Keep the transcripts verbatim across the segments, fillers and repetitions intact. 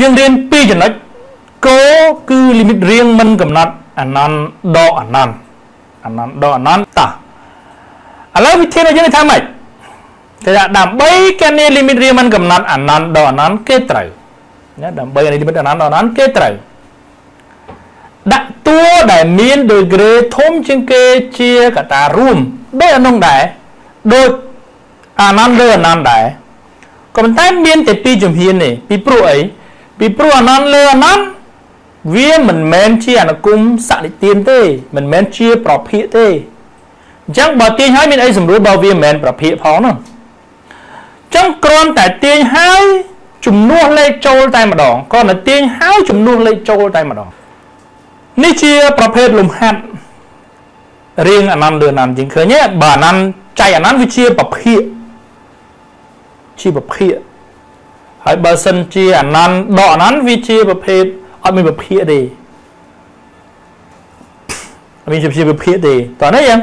ยังเรียนปีจันนักก็คือลิมิตเรียงมันกำหนดอันนั้นดออันนั้นอันนั้นดออันนั้นตาแล้ววิธีเราจะได้ทำไงแต่ดับเบิลแค่นี้ลิมิตเรียงมันกำหนดอันนั้นดออันนั้นเกตไรเนี่ยดับเบิลลิมิตอันนั้นดออันนั้นเกตไรดักตัวได้มีนโดยเกรทมจึงเกเชียกับตารุ่มได้อันนั้นได้โดยอันนั้นเลื่อนนั้นได้ก็มันแต่เมียนแต่ปีจุ่มเฮียนนี่ปีปลุกไอปีปลุกอันนั้นเลื่อนนั้นเวียนเหมือนแมนเชียนักกุมสัตย์เตียนเต้เหมือนแมนเชียปลอบเพี้ยเต้จังบ่เตียนให้มีไอสมรู้บ่เวียนแมนปลอบเพี้ยพอเนาะจังกรอนแต่เตียนให้จุ่มนู่นเลยโจลใจมาดองก็หน้าเตียนให้จุ่มนู่นเลยโจลใจมาดองนี่เชียประเภทลมหัดเรียงอันนั้นเลื่อนนั้นจริงเคยเนี่ยบ่านั้นใจอันนั้นคือเชียปลอบเพี้ยชีประเภทไฮเบอร์เซนเชียนั้นดอกนั้นวิชีประเภทอันมีประเภทดีมีชีประเภทดีตอนนี้ยัง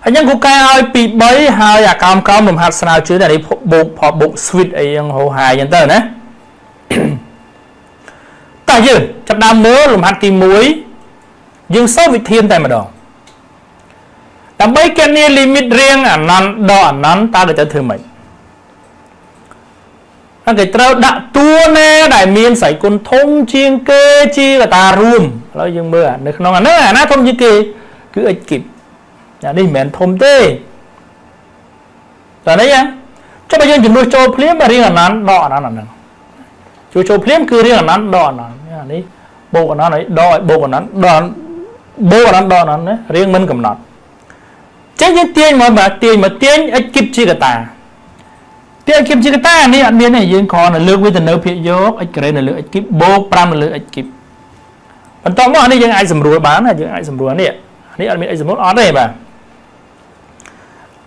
ไอ้ยังกูแก้ไอ้ปีบอยหายอยากกำกำผมหัดสนาวชื่อแต่ในบุกพอบุกสวิตไอ้ยังโหหายยันเตอร์นะแต่ยืนจับดามเนื้อผมหัดตีมุ้ยยังเซอร์วิเทียนแต่มาดอกแต่ใบแกนี่ลิมิตเรียงอันนั้นดอกอันนั้นตาเดี๋ยวจะถือไหมนั่นก็จะดักตัวแน่ได้เมียนใส่กุนทงเชียงเกจีกับตารุมแล้วยังเบื่อในขนมอันนั้นนะทงเชียงเกคือไอ้กิบอย่างนี้เหม็นทมเต้แต่ไหนยังจะไปยังจุดดูโจเพลี้ยมาเรื่องนั้นดอกนั้นอันนั้นจุดโจเพลี้ยคือเรื่องนั้นดอกนั้นนี่โบกนั้นไหนดอกโบกนั้นดอกโบกนั้นดอกนั้นเนี่ยเรื่องมันกำหนดเจ๊ยังเตี้ยมาแบบเตี้ยมาเตี้ยไอ้กิบจีกับตาเตี้ยกิบจิกตานี่อันเมียนไอ้ยืนคอเนี่ยเลือกวิธีเนื้อเพียยกไอ้เกรนเนี่ยเลือกไอ้กิบโบปรามเนี่ยเลือกไอ้กิบปัจจุบันนี่ยังไอ้สำรวจบ้านนะยังไอ้สำรวจเนี่ยอันนี้อันเมียนไอ้สำรวจอ๋อได้ป่ะ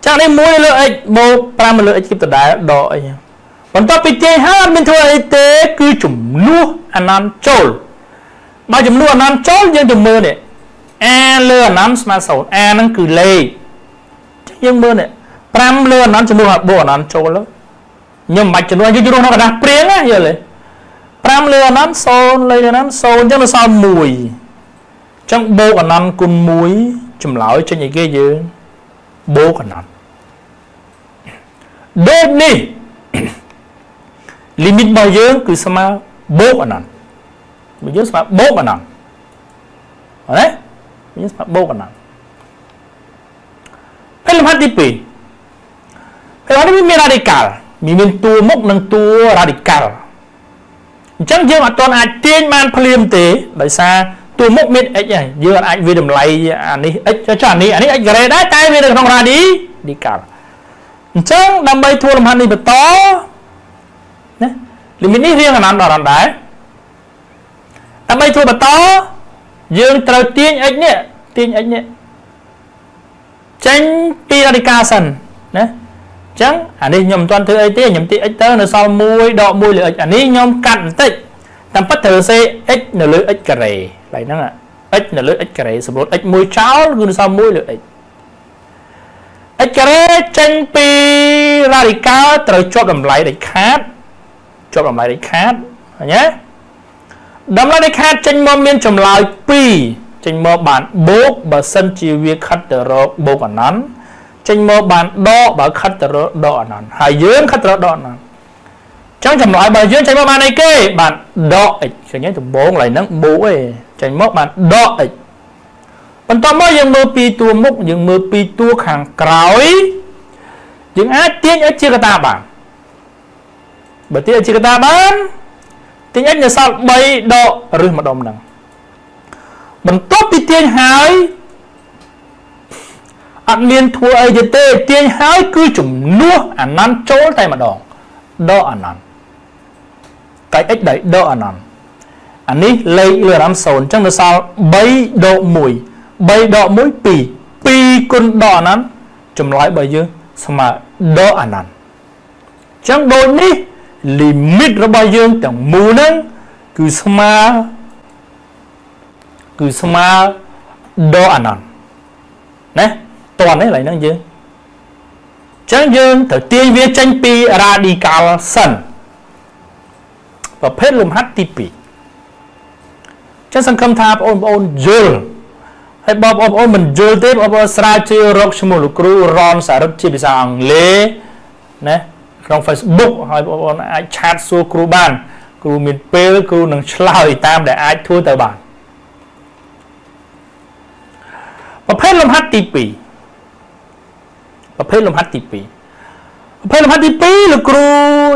จากนี้มวยเลือกไอ้โบปรามเนี่ยเลือกไอ้กิบตัวใดดอกไอ้ปัจจุบันปีเจห้าเป็นเท่าไอ้เตะคือจุ่มลูกอันนั้นโจลมาจุ่มลูกอันนั้นโจลยังจุ่มมือเนี่ยแอเลือกนั้นสมาร์ทโฟนแอนั่นคือเลขยังมือเนี่ยปรามเลือกนั้นจุ่มลูกโบนั้นโจลแล้วยิ่งมาจนวันยิ่งรู้น้องกระดาษเปลี่ยนนะเยอะเลยปรามเรือนั้นโซนเลยนั้นโซนจังเราสาวมวยจังโบกันนั้นกุนมวยจุ่มเหลาจังอย่างเงี้ยเยอะโบกันนั้นเด็กนี่ลิมิตบ่อยเยอะคือสมาโบกันนั้นบ่อยเยอะสมาโบกันนั้นอะไรบ่อยเยอะสมาโบกันนั้นเพลิมพันธุ์ที่ปีเพลิมพันธุ์ที่มีราดิกาลมีเป็นตัวมุกหนึ่งตัวราดิกัลจังเยอะมาตอนอาจเตี้ยมันเพลียมเตะโดยซาตัวมุกมิดไอ้ยังเยอะอาจวิดมไลอันนี้ไอ้เจ้าจานนี้อันนี้ไอ้เกรได้ตายวิดมของราดิดิกัลจังดำใบทัวร์ลำพันนี่เป็นต่อนะลิมิตนี้เรียงกันนั้นต่อรันได้ดำใบทัวร์เป็นต่อยืนเตาเตี้ยไอ้เนี่ยเตี้ยไอ้เนี่ยจังตีราดิกัลสันนะจังอันนี้ยมตอนเธอไอเตี้ยยมตีไอเตอร์เนื้อซอมมวยดอกมวยเหลืออันนี้ยมกันติดตามพัฒเธอเซเอ็กเนื้อเหลือเอ็กกระไรไรนั่นอ่ะเอ็กเนื้อเหลือเอ็กกระไรสมมติเอ็กมวยเช้าเนื้อซอมมวยเหลือเอ็กเอ็กกระไรจังปีราดิก้าเตอร์ชอบดำไหลได้ขาดชอบดำไหลได้ขาดเนี้ยดำไหลได้ขาดจังมอมเมียนจำลายปีจังมอบานโบกบะเซนจีเวียคัตเตอร์โรโบกันนั้นจังโมบานดอกบ่คัดตระดอกนั้นหายเยื่อคัดตระดอกนั้นจังจำลอยบ่เยื่อจังโมบานไอ้เก้บานดอกอีกอย่างนี้ถูกโบงไหลนั่งโบ้เอจังโมบานดอกอีกปัจจุบันยังมือปีตัวมุกยังมือปีตัวขางกร้อยยังอาเตียนอาจิกตาบานบัดเตียนอาจิกตาบานเตียนอาจะสาวใบดอกหรือมาดมนั่งปัจจุบันปีเตียนหายอันเมียนทัวไอเจเต้เตียงหายคือจุ่มนัวอันนั้นโจ้แต่มาดองดออันนั้นไก่เอ็กได้ดออันนั้นอันนี้เลยเรือน้ำโซนจังเลยสาวใบดอกมวยใบดอกมวยปีปีกุนดออันนั้นจุ่มร้อยใบเยอะสมาดออันนั้นจังโดนนี้ลิมิตระบายเยอะแต่มูนั่งคือสมาคือสมาดออันนั้นนะตอนนี้อะไรนั่งยืนจังยืนแต่เตียงเวียจังปีราดิกาลสัน ประเภทลมฮัดที่ปีฉันสังคมทาบอมอมเจอให้บอบอมอมมันเจอเต็มอบสราเจอรกชมูลกรูรอนสารพิษสางเล่นะลองเฟซบุ๊กให้บอบอมไอแชทสู่ครูบ้านครูมีเปย์ครูหนังฉลาดตามแต่ไอทั่วแต่บ้านประเภทลมฮัดที่ปีประเภทลมฮัดที่ปีประเภทลมฮัดที่ปีลูกครู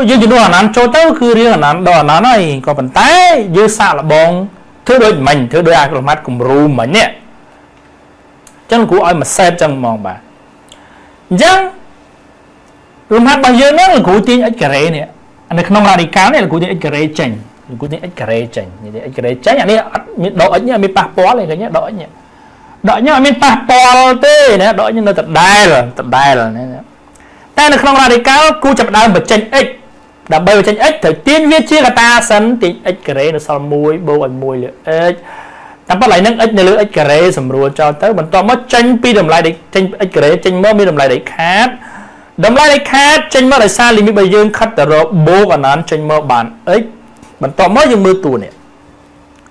ยืนอยู่ด้านนั้นโจเต้คือเรื่องนั้นด้านนั้นไอ้ก็เป็นแต่ยืนสาระบองเธอโดยมันเธอโดยอาคลมัดกลุ่มรูมเหมือนเนี่ยจังกูอ้อยมาเซฟจังมองบ่าจังลมัดบางเยอะนั่นกูตีนไอ้กระเรเนี่ยอันนี้ขนมลาดิการเนี่ยกูตีนไอ้กระเรจังกูตีนไอ้กระเรจังนี่ไอ้กระเรจังอย่างนี้ดอกเนี่ยมีปากปออะไรกันเนี่ยดอกเนี่ยดอกเนี่ยมีปากปอเต้เนี่ยดอกเนี่ยเราตัดได้หรอตัดได้หรอเนี่ยแต่ในขนมลาดิการกูจับได้แบบจังไอ้ดับเบิลเจนเอ็กซ์ถึงตีนเวียชีกตาสันติเอ็กซ์เกรย์ในสมวยโบอันมวยเลยเอ็กซ์แต่ปลายนั่งเอ็กซ์ในเรื่องเอ็กซ์เกรย์สำรวจจอเต้เหมือนตอนว่าเจนปีดำลายเด็กเจนเอ็กซ์เกรย์เจนเมื่อมีดำลายเด็กแคทดำลายเด็กแคทเจนเมื่อไรซาลิมิบยืนคัดแต่เราโบกันนั้นเจนเมื่อบานเอ็กซ์เหมือนตอนว่ายังมือตัวเนี่ย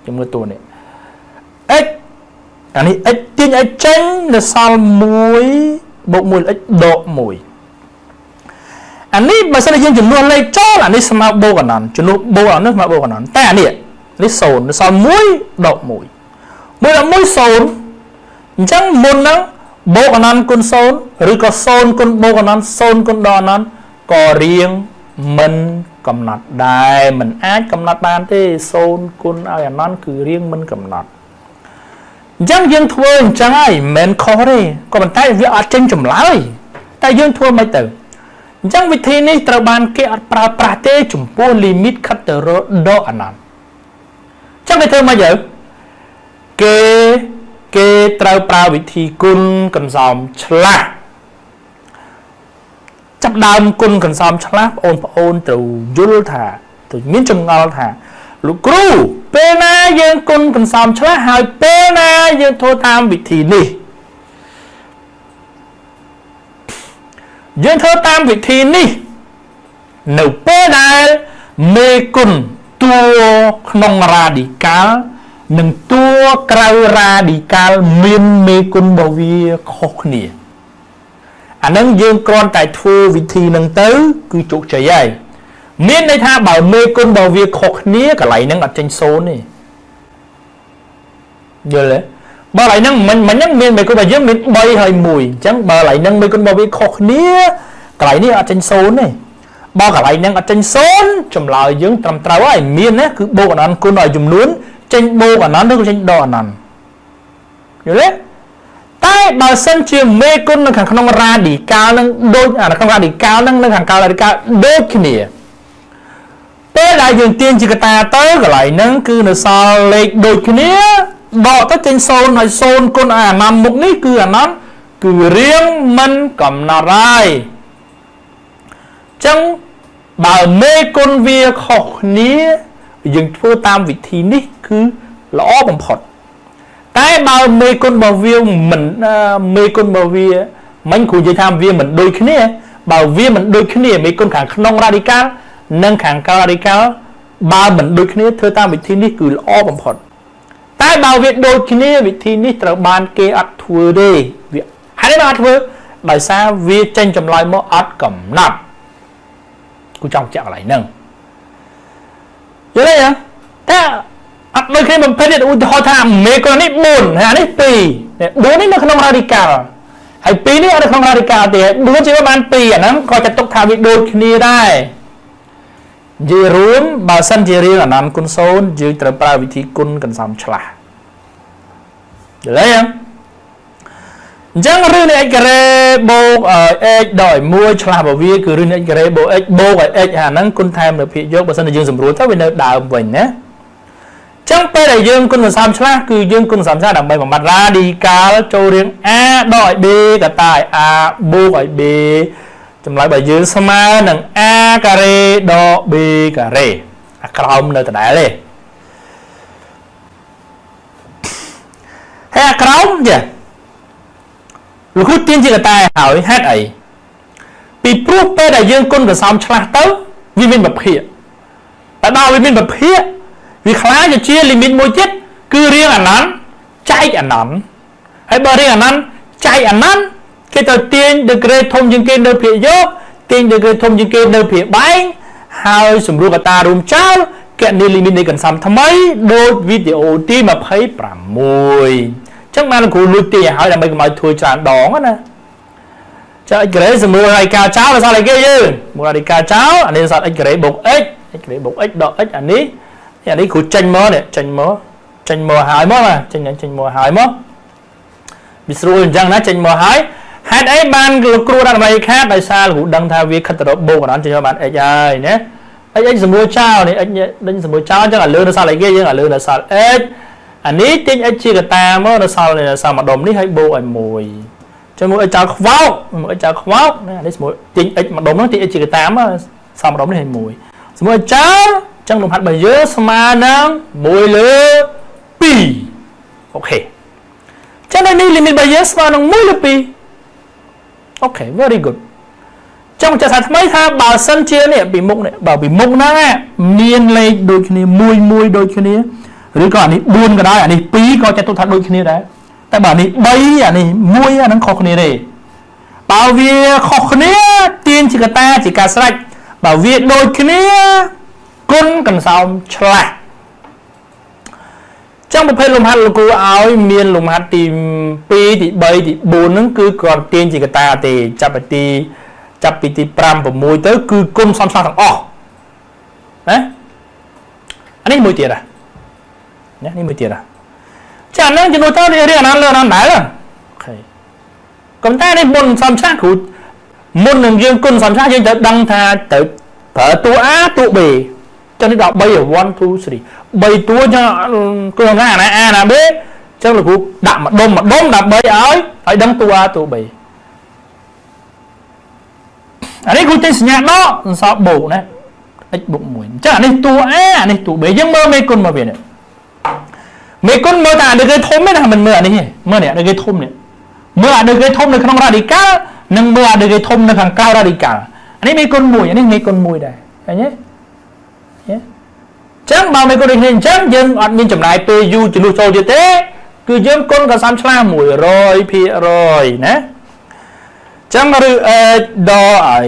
ยังมือตัวเนี่ยเอ็กซ์อันนี้เอ็กซ์ตีนเอ็กซ์เจนในสมวยโบมวยเอ็กซ์โดมวยอันนี้บางส่วนยังจุดนวลเลยโจ้อันนี้สมาโบกันนั่นจุดนวลโบกันนั่นสมาโบกันนั่นแต่อันนี้นี่โซนโซนมุ้ยดอกมุ้ยมุ้ยดอกมุ้ยโซนจังมุนนั้นโบกันนั่นคนโซนหรือก็โซนคนโบกันนั่นโซนคนดอนนั้นก็เรียงมันกำหนดได้มันอาจกำหนดบานที่โซนคนอะไรนั่นคือเรียงมันกำหนดจังยังทวนจังไอ้เหม็นคอเร่ก็มันใต้เวียอาจเจงจำเลยแต่ยังทวนไม่ตื่นจังวิธีนี้ตระบานเกอปราปราเตจุ่มโพลิมิตคัตเตอร์ดออันนั้นจังวิธีมาเยอะเกเกตระปราวิธีกุลกันซอมฉลาดจับดามกุลกันซอมฉลาดโอนโอนตรูยุลธาตรูมิ้นจงเงาธาลูกครูเปนายังกุลกันซอมฉลาดหายเปนายังโทรตามวิธีนี้ยืนเธอตามวิธีนี้หนูเปิดได้เมกุนตัวหนองราดิกาลหนึ่งตัวกระราดิกาลมีเมกุนบวีโคเนียอันนั้นยืนกรอนแต่ทูวิธีหนึ่งเต๋อคือจุกใจใหญ่มีในท่าบ่าวเมกุนบวีโคเนียกับไหลนั่งอัดเจนโซนนี่เยอะเลยบ่ไหลนั่งมันมันยังมีเมกุนบวีมีใบหอยมุยจังบ่ไหลนั่งเมกุนบวีโคเนียกลายนี่อาจจะโซนนี่บ่กลายนั่งอาจจะโซนจำลายยังตรำตราว่าไอ้เมียนเนี่ยคือโบกันนั้นกูหน่อยจุ่มล้วนเจนโบกันนั้นด้วยกูเจนดอนั้นอยู่เลยใต้บ่เส้นเชื่อมเมกุนนั่งขังขนมราดีกาวนั่งโดยอ่านขนมราดีกาวนั่งนั่งขังกาวราดีกาวโดยขี้เหนียเป้ลายยังเตียนจิกตาเต้กลายนั่งคือหนึ่งซาเล็กโดยขี้เหนียบ่ตั้งเจนโซนหน่อยโซนกูอ่านนำมุกนี่คืออันนั้นคือเรียงมันกำนาไรจังบ่าวเมกุนเวียขอกนี้ยังเพื่อตามวิธีนี้คือล้อบังผดแต่บ่าวเมกุนบ่าวเวียเหมือนเมกุนบ่าวเวียมันคุยจะทำเวียเหมือนโดยขี้เนี่ยบ่าวเวียเหมือนโดยขี้เนี่ยเมกุนขังขนมราดิกาลนั่งขังกาลาดิกาลบ่าวเหมือนโดยขี้เนี่ยเธอตามวิธีนี้คือล้อบังผดแต่บ่าวเวียโดยขี้เนี่ยวิธีนี้ตระบานเกอัดทัวเดย์หายได้อัดเวอร์บ่ายซาเวียเจนจำลายมออัดกำนับกูจ้องจะอะไรนั่งอยู่เลยนะถ้าโดยที่มันเป็นอุทธรธรรมเมกรณีบุญอันนี้ปีเนี่ยดูนี่มันขนมราดิกาลไอ้ปีนี้อะไรขนมราดิกาลเดี๋ยวดูว่าจะประมาณปีอันนั้นก็จะตกทาวิโดยนี้ได้ยืนร่วมบาสันเจริญนั้นคุณโซนยืนตระปราวิธีคุณกันสามฉลาดอยู่เลยนะจังเรื่องไอ้กระเรโบเอ่อไอ้ดอยมวยฉลาบวิ่งคือเรื่องไอ้กระเรโบไอ้โบกับไอ้หานั่งคนไทยมันผิดยกภาษาในยืนสำรวจถ้าเป็นดาวเหมือนนะจังไปไหนยืนคนสามฉลาคือยืนคนสามฉลาดังใบของมันราดีกาแล้วโจเรียงอาดอยเบกับตายอาโบกับเบจำลายใบยืนสมาหนังอากระเรดอเบกระเรกระหอบเนื้อแต่ไหนเลยให้กระหอบเจ้าลูกตีนจิกตาหายแฮดไอปีปลุกไปได้ยืนก้นกับสามฉลาดเต้าวิมินแบบเพียไป แต่ดาววิมินแบบเพี้ยวิคลาจะเชี่ยลิมิตโมจิตคือเรียงอันนั้นใจอันนั้นไอ้บริเรียงอันนั้นใจอันนั้นเกิดจากเตียงเด็กเรย์ทมจึงเกิดเดือดเพี้ยเยอะเตียงเด็กเรย์ทมจึงเกิดเดือดเพี้ยแบงหายสมรู้กับตารุมเจ้าแกนี่ลิมิตในกันซ้ำทำไมโดยวิดีโอที่มาเผยปรามวยจังมันกูลุตีหายทำไมก็มาถุยจานดองนะจะไอ้เกรย์สมรู้อะไรกาเจ้าภาษาอะไรเกี่ยวยืนมุราดิกาเจ้าอันนี้ภาษาไอ้เกรย์บกเอ็กไอ้เกรย์บกเอ็กดอกเอ็กอันนี้อันนี้กูจันมอเนี่ยจันมอจันมอหายมอนะจันจันมอหายมอมิสรูจังนะจันมอหายแฮดไอ้บ้านครูด้านใบแคบใบซาหูดังทาวีขัดตบโบกนั้นจันมอบ้านไอ้ยัยเนี่ยไอ้ไอ้สมรู้เจ้าเนี่ยไอ้เนี่ยไอ้สมรู้เจ้าจังอ่ะเลือดภาษาอะไรเกี่ยวยืนอ่ะเลือดภาษาเอ็กอันนี้จันไอ้ชีกตามอภาษาเนี่ยภาษามาดมนี่ให้โบไอ้มวยจมูกไอ้เจ้าขวาวจมูกไอ้เจ้าขวาวนี่สมมติจริงไอ้มาดมนั่นที่ไอ้จีกตามอะสามดมนี่เห็นมวยสมมติเจ้าจังลมพัดใบเยอะสมานังมวยเลือปีโอเคจังในนี้ลิมิตใบเยอะสมานังมวยเลือปีโอเค very good จังจะสัตว์ไม่ท่าบ่าวสันเชียเนี่ยปีมุกเนี่ยบ่าวปีมุกนั่งอ่ะเนียนเลยโดยชนิดมวยมวยโดยชนิดหรือก่อนนี้บุญก็ได้อันนี้ปีก็จะตุทัดโดยชนิดได้แต่แบบนี้ใบอ่ะนี่มวยอ่ะนั่งคอคนนี้เลยเบาเวียคอคนนี้ตีนจิกตาจิกาสไลด์เบาเวียโดยคนนี้ก้นกันสาวฉลาดจังประเภทลมพัดกูเอาเมียนลมพัดตีปีตีใบตีบูนนั่นคือก่อนตีนจิกตาตีจับไปตีจับไปตีปรามผมมวยเต๋อคือก้นซ้ำซ้ำทั้งอ้อนะอันนี้มวยเตี๋ยนะเนี่ยนี่มวยเตี๋ยนะจากนั้นจะโน้ตเรื่องนั้นเรื่องนั้นไหนล่ะก่อนแต่ในบนสัมชาติขุดมุนหนึ่งยืนกุนสัมชาติยืนจะดังทาแต่เผอตัวอาตัวเบย์จนที่ดอกใบอยู่วันทูสิใบตัวจะกุนง่ายนะอานะเบย์จนเราขุดดับมาดมมาดมดับใบเอ้ยไอ้ดังตัวอาตัวเบย์อันนี้คุณจะสัญญาเนาะสอบบุกนะไอ้บุกหมุนจากนั้นตัวอาเนี่ยตัวเบย์ยังเมื่อไม่กุนมาเปลี่ยนเมกุนเมื่อแต่เด็กเคยทมไม่ได้มันเมื่อนี่เมื่อเนี่ยเด็กเคยทมเนี่ยเมื่อเด็กเคยทมในข้างราดิกาหนึ่งเมื่อเด็กเคยทมในข้างเก้าราดิกาอันนี้เมกุนมวยอันนี้เมกุนมวยได้อันนี้จังบางเมกุนเห็นจังยืนอัดยืนจำนายเปยูจิลูโซเจเต้คือยืนก้นกับซ้ำชลามวยรอยพี่รอยนะจังหรือเอดอย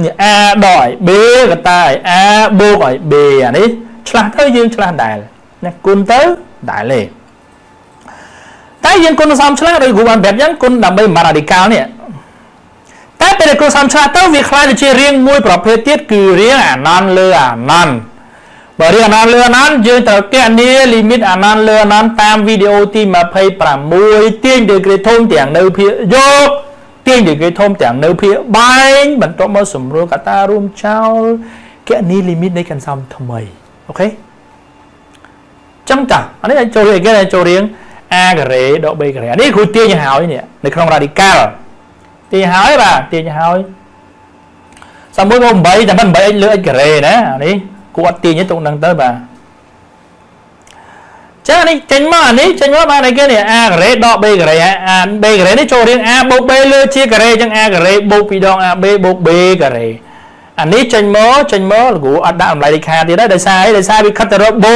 เนี่ยอาดอยเบกับตายอาโบกอยเบอันนี้ชลาเท่ายืนชลาได้นะกุนเต้ได้เลยแต่ยังคนสามชาติโดยกูวันแบบยังคนดำไปมาราดิกาเนี่ยแต่เป็นคนสามชาติต้องวิเคราะห์จะเรียงมวยประเภทที่คือเรียงอ่านนั่นเลืออ่านนั่นบ่เรียงนั่นเลือนั้นยืนแต่แก่นี้ลิมิตอ่านนั่นเลือนั้นตามวิดีโอที่มาเผยแพร่มวยเตียงเด็กเรียนทมเตียงเนื้อเพียโยกเตียงเด็กเรียนทมเตียงเนื้อเพียใบบรรทุกมาสมรู้กับตารุ่มเช้าแก่นี้ลิมิตในการซ้ำทำไมโอเคจังจังอันนี้โจเรียงก็ได้โจเรียงอากระเรดอกเบกระเรอันนี้คือเตียงหาวเนี่ยในครองราดิกาลเตียงหาวป่ะเตียงหาวสมมติว่าใบแต่มันใบเลือกกระเรนะอันนี้กูอัดเตียงนี่ตรงนั้นเต้ป่ะจ้าอันนี้เจนมาอันนี้เจนว่ามาในก็เนี่ยอากระเรดอกเบกระเรอาเบกระเรนี่โจเรียงอาบุกเบเลือกเชียกระเรจังอากระเรบุกปีดองอาเบบุกเบกระเรอันนี้เจนโม่เจนโม่กูอัดดามไรดิคาที่ได้ได้ใช้ได้ใช้ไปคัตเตอร์โบ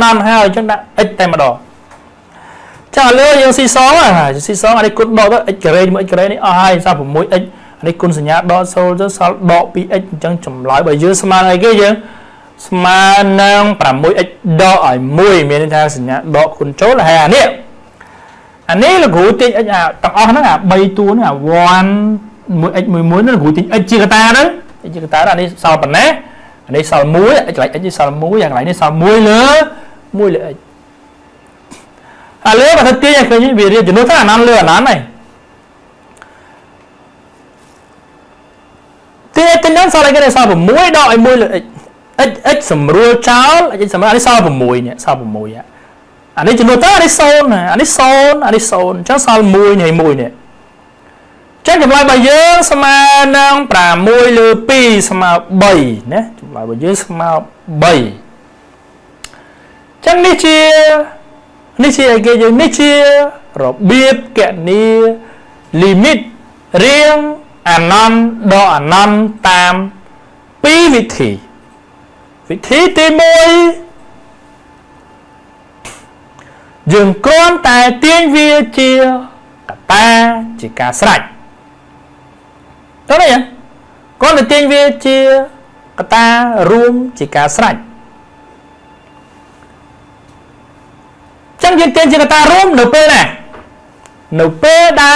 นั่นห้าวจังได้เอ็ดเต็มมาดอจ้าเลือดยังซีซ้อมอ่ะซีซ้อมอันนี้กุนดอเอ็ดเกรย์เอ็ดเกรย์นี่อ้ายซาผมมวยเอ็ดอันนี้กุนสัญญาดอโซลจะซาดอปีเอ็ดจังจำลอยไปเยอะสมานอะไรก็เยอะสมานางปรามมวยเอ็ดดอไอ้มวยเมียนทางสัญญาดอคุณโจ้ละฮะเนี่ยอันนี้เรากูตีเอ็ดอ่ะต่างอ้อนั่นอ่ะใบตัวนั่นอ่ะวันมวยเอ็ดมวยมวยนั่นกูตีเอ็ดจีกตานั่นไอ้จิกตาอันนี้สาวปนนะอันนี้สาวมุ้ยไอ้ไหลไอ้ที่สาวมุ้ยอย่างไรนี่สาวมุ้ยเลยมุ้ยเลยอะเลยมาทัดเตี้ยเคยนี่วิริยะจุนุท่านั่นเลยนั่นไงเตี้ยเตี้ยนั่นสาวอะไรกันเนี่ยสาวผมมุ้ยดอกไอ้มุ้ยเลยไอ้ไอ้สมรู้เจ้าไอ้สมรู้อันนี้สาวผมมุ้ยเนี่ยสาวผมมุ้ยอ่ะอันนี้จุนุท่าอันนี้โซนอันนี้โซนอันนี้โซนเจ้าสาวมุ้ยเนี่ยมุ้ยเนี่ยเจ้าจำลายใบเยอะสมานางปรามวยลือปีสมาใบนะจำลายใบเยอะสมาใบจังนิเชียนิเชียเกี่ยวนิเชียระเบียบแก่นี้ลิมิตเรียงอ่านนันดออ่านนันตามปีวิธี วิธีที่มวยยืนกรอนแต่เตียงเวียเชียกับตาจิกาสลายตัวไหนยังกรอนแต่เตียงเวียเชียกับตารูมจิกาสลายจังยืนเตียงจิกาตารูมหนูเป้ไหนหนูเป้ได้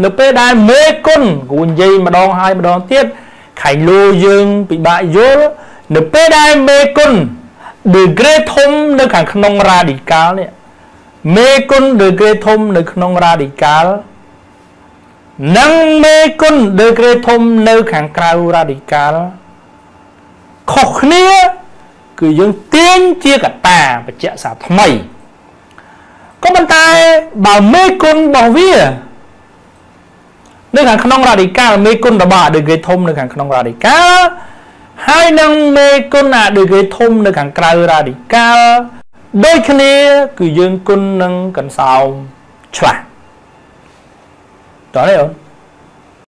หนูเป้ได้เมกุนกูยีมาดองไฮมาดองเทียดไข่ลูยืนปีบายเยอะหนูเป้ได้เมกุนดือเกรทมในขังขนงราดิกาลเนี่ยเมกุนดือเกรทมในขนงราดิกาลนังเมกุนดือเกรทมในขังกราราดิกาลขอกเนี้ยคือยังเตี้ยนเจียกับตาไปเจาะสาทำไมก็มันตายบ่าวเมกุนบ่าววิ่งในขังขนงราดิกาลเมกุนระบาดดือเกรทมในขังขนงราดิกาลให้นังเมกุน่ะโดยเกยทมในขังกลายราดิกาโดยคณีคือยืนกุนนังกันสาวฉลาดต่อได้หรอ